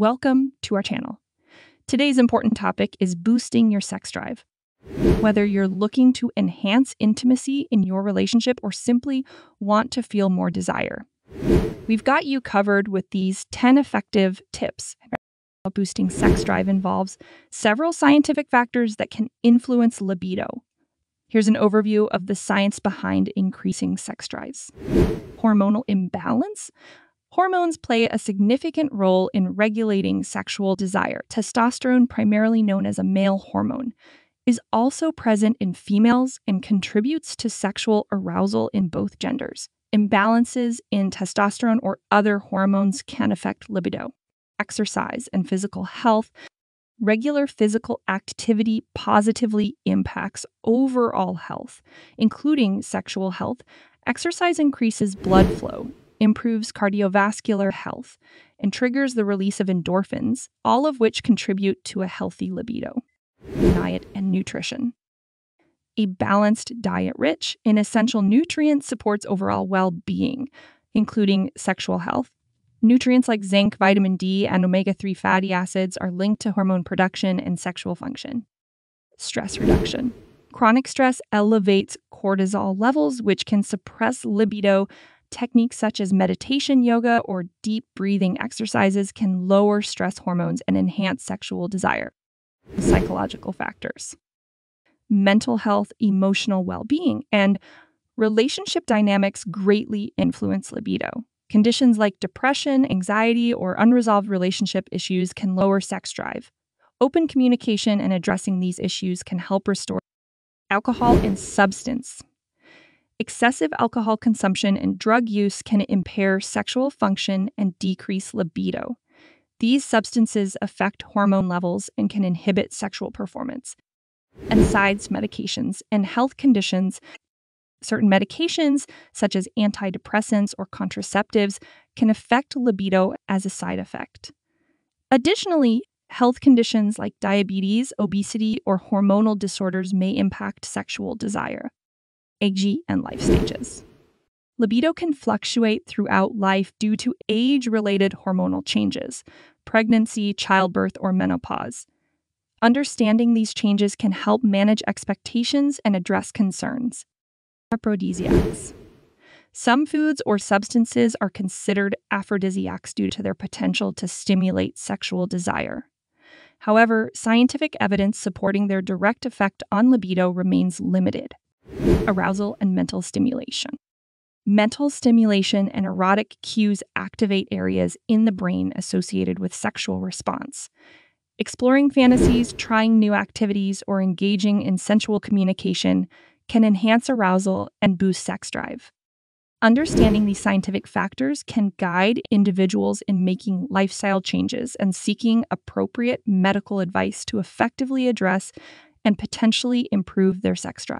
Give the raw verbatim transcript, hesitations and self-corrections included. Welcome to our channel. Today's important topic is boosting your sex drive. Whether you're looking to enhance intimacy in your relationship or simply want to feel more desire, we've got you covered with these ten effective tips. Boosting sex drive involves several scientific factors that can influence libido. Here's an overview of the science behind increasing sex drives. Hormonal imbalance. Hormones play a significant role in regulating sexual desire. Testosterone, primarily known as a male hormone, is also present in females and contributes to sexual arousal in both genders. Imbalances in testosterone or other hormones can affect libido. Exercise and physical health. Regular physical activity positively impacts overall health, including sexual health. Exercise increases blood flow, improves cardiovascular health, and triggers the release of endorphins, all of which contribute to a healthy libido. Diet and nutrition. A balanced diet rich in essential nutrients supports overall well-being, including sexual health. Nutrients like zinc, vitamin D, and omega three fatty acids are linked to hormone production and sexual function. Stress reduction. Chronic stress elevates cortisol levels, which can suppress libido. Techniques such as meditation, yoga, or deep breathing exercises can lower stress hormones and enhance sexual desire. Psychological factors. Mental health, emotional well-being, and relationship dynamics greatly influence libido. Conditions like depression, anxiety, or unresolved relationship issues can lower sex drive. Open communication and addressing these issues can help restore alcohol and substance. Excessive alcohol consumption and drug use can impair sexual function and decrease libido. These substances affect hormone levels and can inhibit sexual performance. And sides medications and health conditions. Certain medications, such as antidepressants or contraceptives, can affect libido as a side effect. Additionally, health conditions like diabetes, obesity, or hormonal disorders may impact sexual desire. Age and life stages. Libido can fluctuate throughout life due to age-related hormonal changes, pregnancy, childbirth, or menopause. Understanding these changes can help manage expectations and address concerns. Aphrodisiacs. Some foods or substances are considered aphrodisiacs due to their potential to stimulate sexual desire. However, scientific evidence supporting their direct effect on libido remains limited. Arousal and mental stimulation. Mental stimulation and erotic cues activate areas in the brain associated with sexual response. Exploring fantasies, trying new activities, or engaging in sensual communication can enhance arousal and boost sex drive. Understanding these scientific factors can guide individuals in making lifestyle changes and seeking appropriate medical advice to effectively address and potentially improve their sex drive.